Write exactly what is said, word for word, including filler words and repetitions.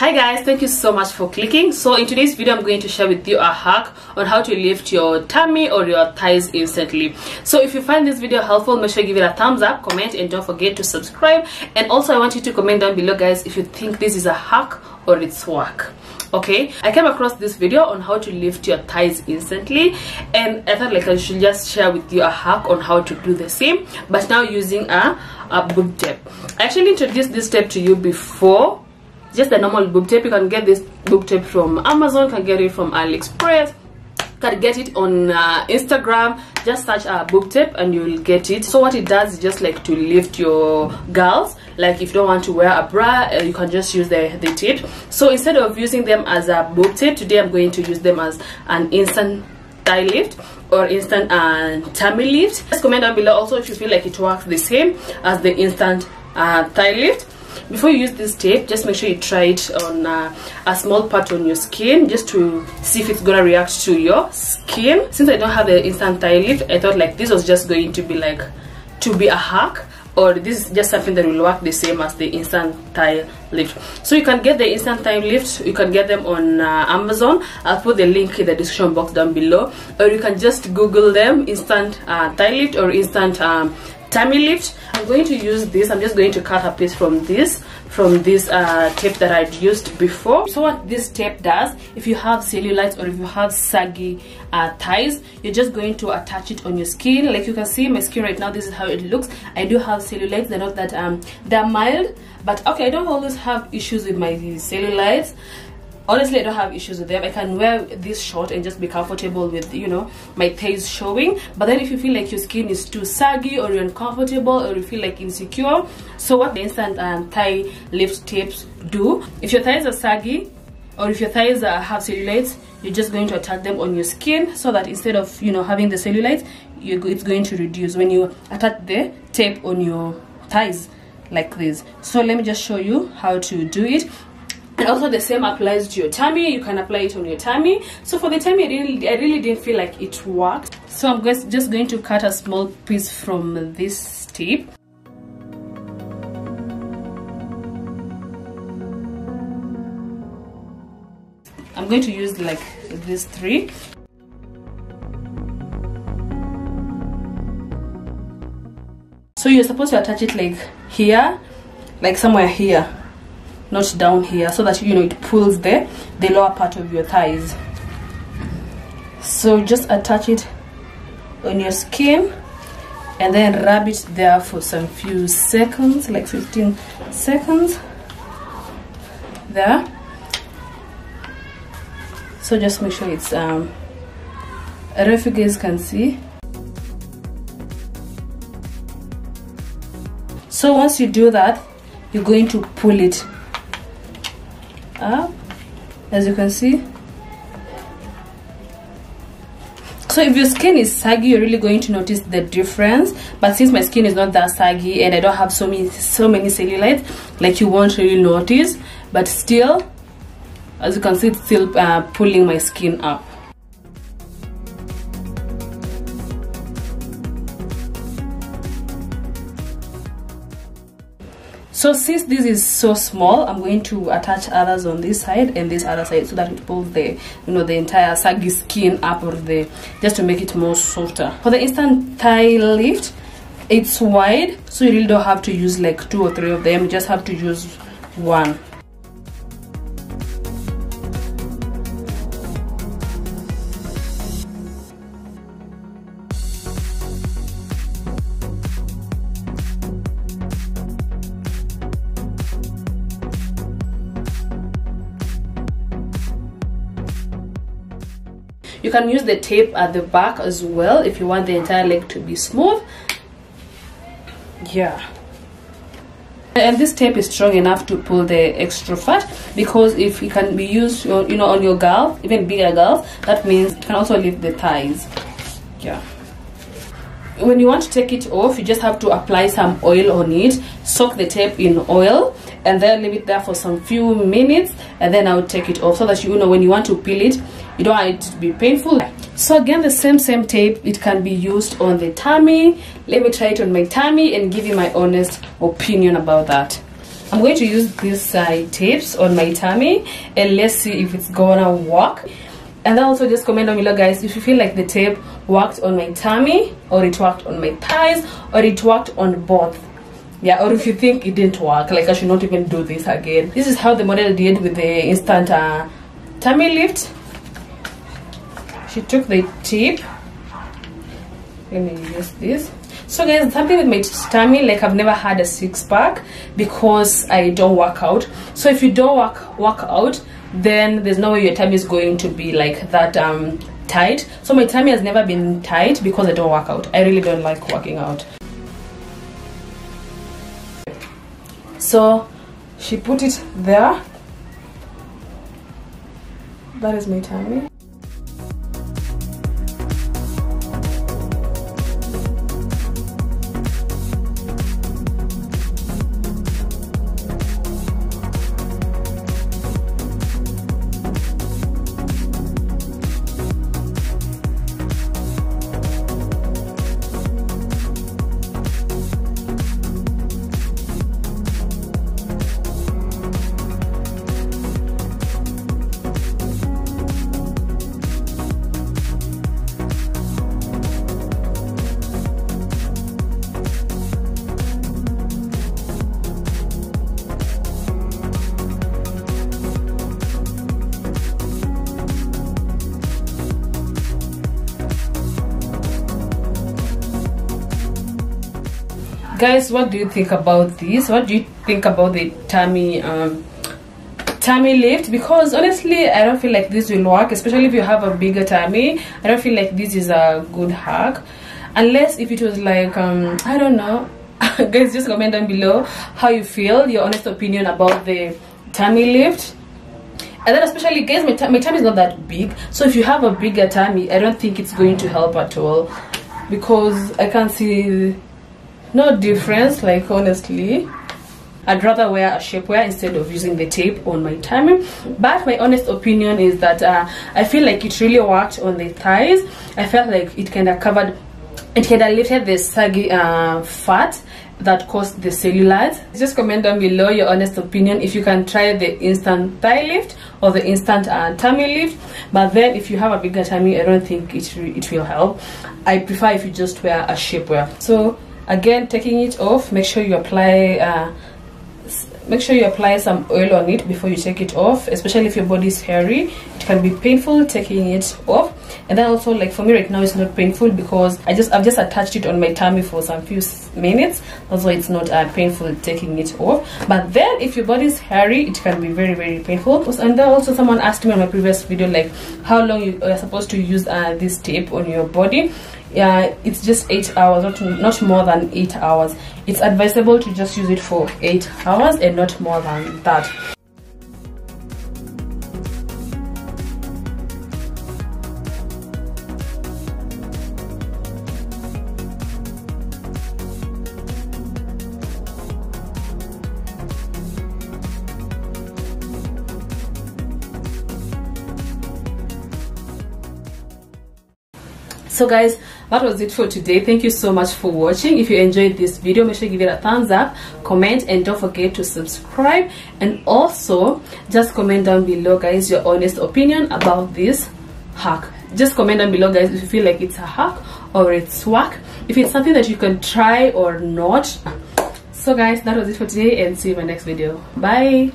Hi guys, thank you so much for clicking. So in today's video I'm going to share with you a hack on how to lift your tummy or your thighs instantly. So if you find this video helpful, make sure you give it a thumbs up, comment, and don't forget to subscribe. And also I want you to comment down below guys if you think this is a hack or it's work. Okay, I came across this video on how to lift your thighs instantly, and I thought like I should just share with you a hack on how to do the same, but now using a, a boob tape. I actually introduced this tape to you before, just the normal boob tape. You can get this boob tape from Amazon, can get it from AliExpress, can get it on uh, Instagram. Just search a uh, boob tape and you will get it. So what it does is just like to lift your girls. Like if you don't want to wear a bra, uh, you can just use the, the tape. So instead of using them as a boob tape, today I'm going to use them as an instant thigh lift or instant uh, tummy lift. Just comment down below also if you feel like it works the same as the instant uh, thigh lift. Before you use this tape, just make sure you try it on uh, a small part on your skin, just to see if it's gonna react to your skin. Since I don't have the instant thigh lift, I thought like this was just going to be like to be a hack, or this is just something that will work the same as the instant thigh lift. So you can get the instant thigh lift, you can get them on uh, Amazon. I'll put the link in the description box down below, or you can just Google them, instant uh, thigh lift or instant um, tummy lift. I'm going to use this. I'm just going to cut a piece from this from this uh, tape that I'd used before. So what this tape does, if you have cellulite or if you have saggy uh, thighs, you're just going to attach it on your skin. Like you can see my skin right now, this is how it looks. I do have cellulite. They're not that um they're mild, but okay, I don't always have issues with my cellulites. Honestly, I don't have issues with them. I can wear this short and just be comfortable with, you know, my thighs showing. But then if you feel like your skin is too saggy or you're uncomfortable or you feel like insecure, so what the instant um, thigh lift tapes do, if your thighs are saggy or if your thighs are, have cellulite, you're just going to attach them on your skin, so that instead of, you know, having the cellulite, you, it's going to reduce when you attach the tape on your thighs like this. So let me just show you how to do it. And also the same applies to your tummy. You can apply it on your tummy. So for the tummy, I really, I really didn't feel like it worked. So I'm just going to cut a small piece from this tape. I'm going to use like these three. So you're supposed to attach it like here, like somewhere here, not down here, so that, you know, it pulls the the lower part of your thighs. So just attach it on your skin and then rub it there for some few seconds, like fifteen seconds there. So just make sure it's um I don't know if you guys can see. So once you do that, you're going to pull it up, as you can see. So if your skin is saggy, you're really going to notice the difference. But since my skin is not that saggy and I don't have so many so many cellulites, like you won't really notice, but still, as you can see, it's still uh, pulling my skin up. So since this is so small, I'm going to attach others on this side and this other side, so that it pulls the, you know, the entire saggy skin up, or the, just to make it more softer. For the instant thigh lift, it's wide, so you really don't have to use like two or three of them. You just have to use one. You can use the tape at the back as well if you want the entire leg to be smooth. Yeah. And this tape is strong enough to pull the extra fat, because if it can be used, you know, on your girl, even bigger girls, that means it can also lift the thighs. Yeah. When you want to take it off, you just have to apply some oil on it, soak the tape in oil, and then leave it there for some few minutes, and then I would take it off, so that, you know, when you want to peel it, you don't want it to be painful. So again, the same same tape, it can be used on the tummy. Let me try it on my tummy and give you my honest opinion about that. I'm going to use these side tips on my tummy, and let's see if it's gonna work. And then also just comment down below, guys, if you feel like the tape worked on my tummy, or it worked on my thighs, or it worked on both. Yeah, or if you think it didn't work, like I should not even do this again. This is how the model did with the instant uh, tummy lift. She took the tip. Let me use this. So guys, something with my tummy, like I've never had a six pack because I don't work out. So if you don't work work out, then there's no way your tummy is going to be like that um tight. So my tummy has never been tight because I don't work out. I really don't like working out. So she put it there. That is my tummy. Guys, what do you think about this? What do you think about the tummy um tummy lift? Because honestly, I don't feel like this will work, especially if you have a bigger tummy. I don't feel like this is a good hack, unless if it was like um I don't know. Guys, just comment down below how you feel, your honest opinion about the tummy lift. And then especially, guys, my, my tummy is not that big, so if you have a bigger tummy, I don't think it's going to help at all, because I can't see no difference. Like honestly, I'd rather wear a shapewear instead of using the tape on my tummy. But my honest opinion is that uh, I feel like it really worked on the thighs. I felt like it kind of covered, it kind of lifted the saggy uh, fat that caused the cellulite. Just comment down below your honest opinion if you can try the instant thigh lift or the instant uh, tummy lift. But then if you have a bigger tummy, I don't think it, it will help. I prefer if you just wear a shapewear. So again, taking it off, make sure you apply uh, make sure you apply some oil on it before you take it off, especially if your body is hairy. It can be painful taking it off. And then also, like for me right now, it's not painful because I just I've just attached it on my tummy for some few minutes. That's why it's not uh, painful taking it off. But then if your body is hairy, it can be very very painful. And then also, someone asked me on my previous video like how long you are supposed to use uh, this tape on your body. Yeah, it's just eight hours, not, not more than eight hours. It's advisable to just use it for eight hours and not more than that. So guys, that was it for today. Thank you so much for watching. If you enjoyed this video, make sure you give it a thumbs up, comment, and don't forget to subscribe. And also just comment down below, guys, your honest opinion about this hack. Just comment down below, guys, if you feel like it's a hack or it's work, if it's something that you can try or not. So guys, that was it for today, and see you in my next video. Bye.